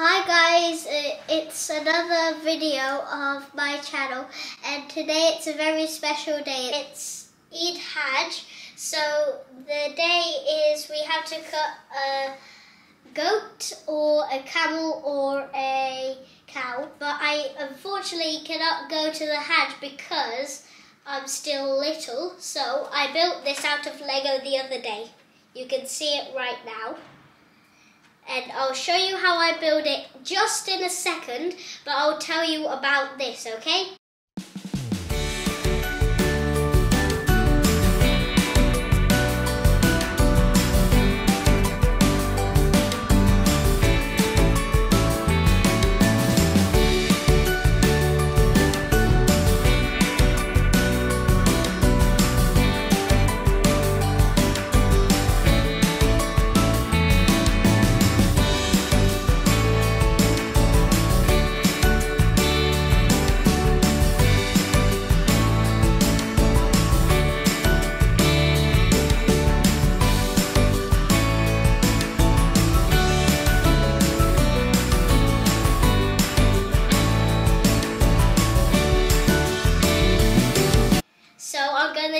Hi guys, it's another video of my channel, and today it's a very special day. It's Eid Hajj, so the day is we have to cut a goat or a camel or a cow, but I unfortunately cannot go to the Hajj because I'm still little, so I built this out of Lego the other day. You can see it right now. And I'll show you how I build it just in a second, but I'll tell you about this, okay?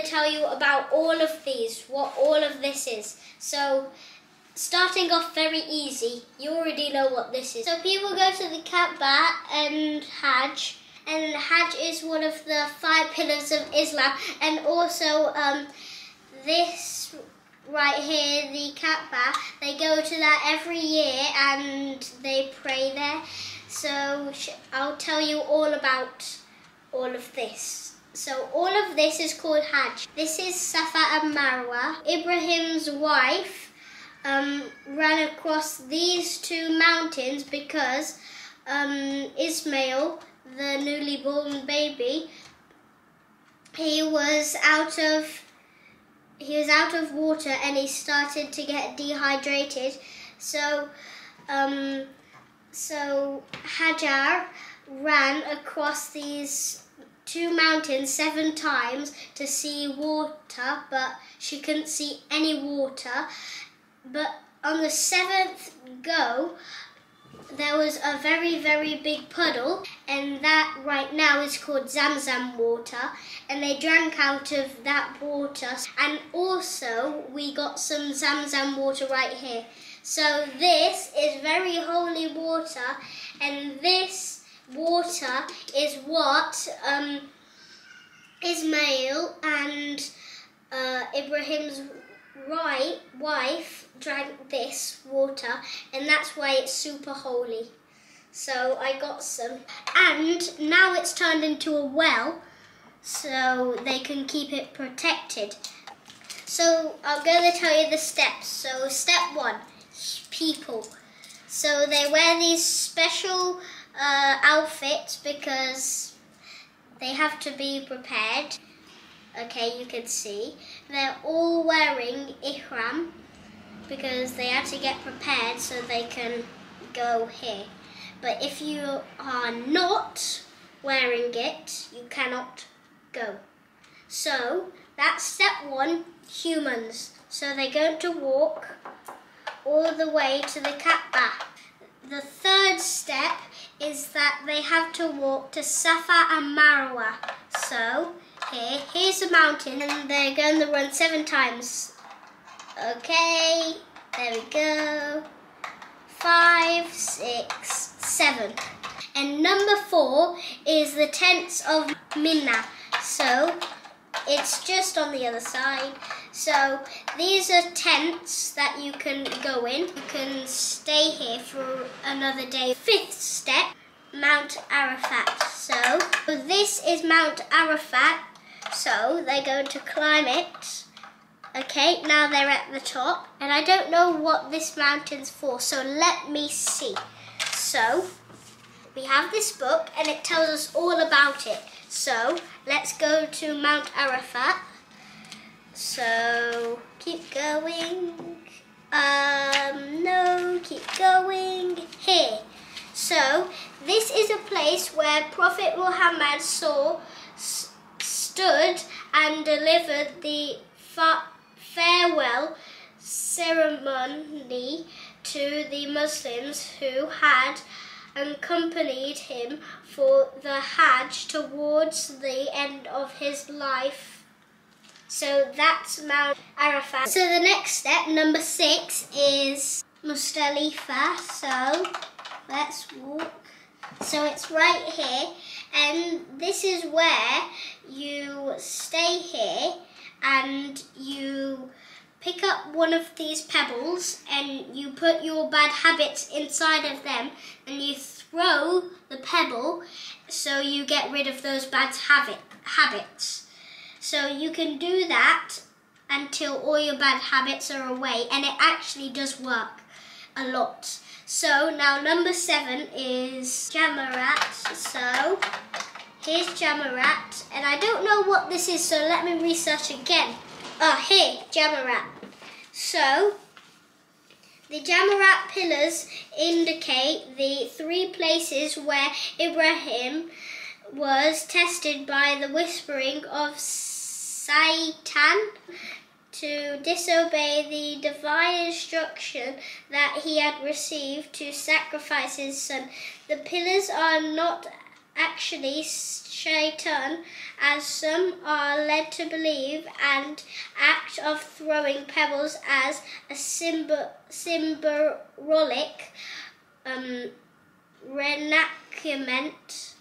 Tell you about all of these, what all of this is. So starting off very easy, you already know what this is. So people go to the Kaaba and Hajj, and Hajj is one of the 5 pillars of Islam, and also this right here, the Kaaba, they go to that every year and they pray there. So I'll tell you all about all of this. So all of this is called Hajj. This is Safa and Marwa. Ibrahim's wife ran across these two mountains because Ismail, the newly born baby, he was out of water and he started to get dehydrated. So Hajar ran across these two mountains 7 times to see water, but she couldn't see any water. But on the 7th go, there was a very, very big puddle, and that right now is called zamzam water, and they drank out of that water. And also we got some zamzam water right here. So this is very holy water, and this water is what Ismail and Ibrahim's wife drank, this water, and that's why it's super holy. So I got some, and now it's turned into a well so they can keep it protected. So I'm going to tell you the steps. So step 1, people. So they wear these special outfits because they have to be prepared. Okay, you can see they're all wearing ihram because they have to get prepared so they can go here. But if you are not wearing it, you cannot go. So that's step 1, humans. So they're going to walk all the way to the Kaaba. The 3rd step is that they have to walk to Safa and Marwa. So here's the mountain, and they're going to run 7 times. Okay, there we go. 5, 6, 7. And number 4 is the tents of Minna. So it's just on the other side. So these are tents that you can go in. You can stay here for another day. 5th step, Mount Arafat. So this is Mount Arafat. So they're going to climb it. Okay, now they're at the top. And I don't know what this mountain's for, so let me see. So we have this book and it tells us all about it. So let's go to Mount Arafat. So keep going, no, keep going, here. So this is a place where Prophet Muhammad stood and delivered the farewell ceremony to the Muslims who had accompanied him for the Hajj towards the end of his life. So that's Mount Arafat. So the next step, number 6, is Mustalifa. So let's walk. So it's right here, and this is where you stay here and you pick up one of these pebbles and you put your bad habits inside of them and you throw the pebble so you get rid of those bad habits. So you can do that until all your bad habits are away, and it actually does work a lot. So now number 7 is jamarat. So here's jamarat, and I don't know what this is, so let me research again. Oh, here, jamarat. So the jamarat pillars indicate the 3 places where Ibrahim was tested by the whispering of Shaitan to disobey the divine instruction that he had received to sacrifice his son. The pillars are not actually Shaitan, as some are led to believe, and act of throwing pebbles as a symbolic reenactment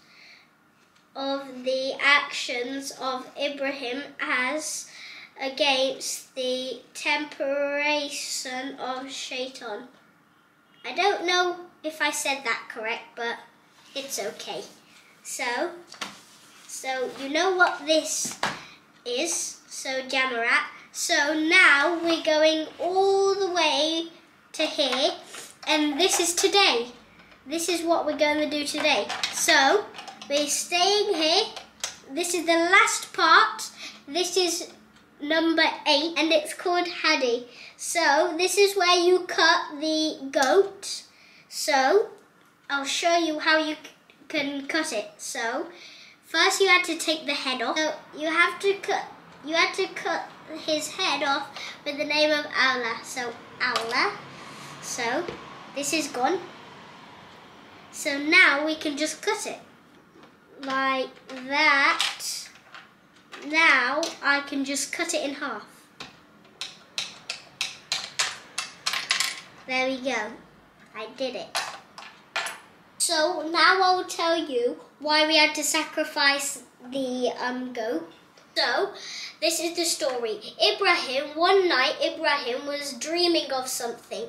of the actions of Ibrahim as against the temptation of Shaitan. I don't know if I said that correct, but it's okay. So you know what this is, so jamarat. So now we're going all the way to here, and this is today. This is what we're going to do today. So we're staying here. This is the last part. This is number 8, and it's called Haddy. So this is where you cut the goat. So I'll show you how you can cut it. So first you had to take the head off. So you had to cut his head off with the name of Allah. So Allah. So this is gone. So now we can just cut it like that. Now I can just cut it in half. There we go. I did it. So now I'll tell you why we had to sacrifice the goat. So this is the story. One night Ibrahim was dreaming of something,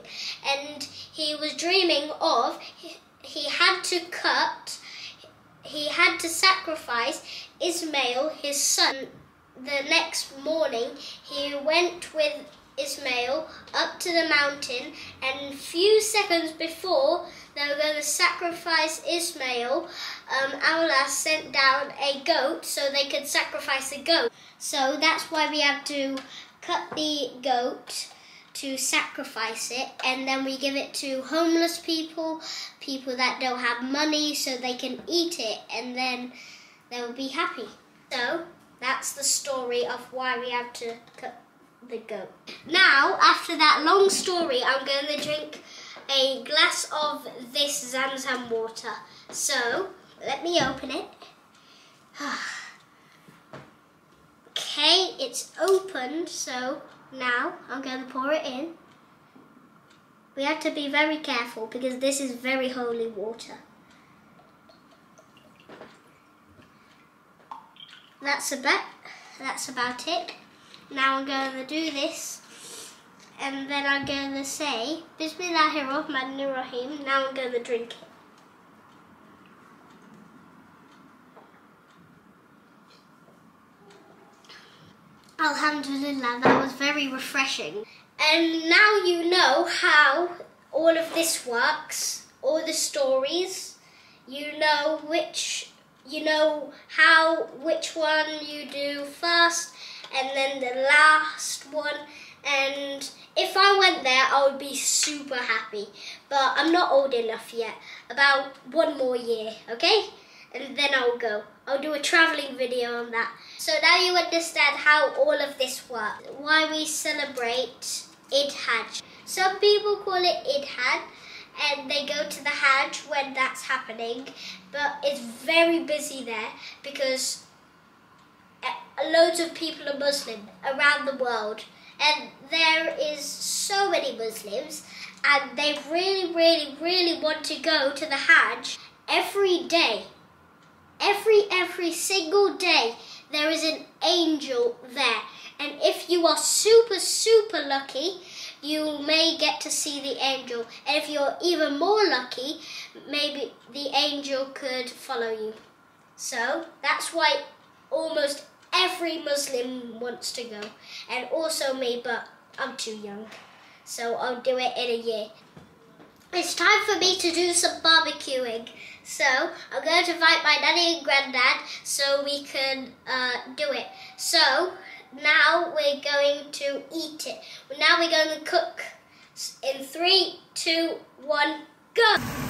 and he was dreaming of he had to sacrifice Ismail, his son. The next morning he went with Ismail up to the mountain, and few seconds before they were going to sacrifice Ismail, Allah sent down a goat so they could sacrifice a goat. So that's why we have to cut the goat to sacrifice it, and then we give it to homeless people, people that don't have money, so they can eat it, and then they will be happy. So that's the story of why we have to cut the goat. Now, after that long story, I'm going to drink a glass of this zamzam water. So let me open it. Okay, it's opened. So now I'm going to pour it in. We have to be very careful because this is very holy water. That's about it. Now I'm going to do this, and then I'm going to say Bismillahirrahmanirrahim. Now I'm going to drink it. Alhamdulillah, that was very refreshing. And now you know how all of this works, all the stories. You know which one you do first, and then the last one. And if I went there, I would be super happy. But I'm not old enough yet. About 1 more year, okay? And then I'll go. I'll do a travelling video on that. So now you understand how all of this works, why we celebrate Eid Hajj. Some people call it Idhad, and they go to the Hajj when that's happening, but it's very busy there because loads of people are Muslim around the world, and there is so many Muslims, and they really want to go to the Hajj every day. Every single day there is an angel there, and if you are super lucky, you may get to see the angel, and if you're even more lucky, maybe the angel could follow you. So that's why almost every Muslim wants to go, and also me, but I'm too young, so I'll do it in a year. It's time for me to do some barbecuing, so I'm going to invite my nanny and granddad so we can do it. So now we're going to eat it. Now we're going to cook. In 3, 2, 1, go!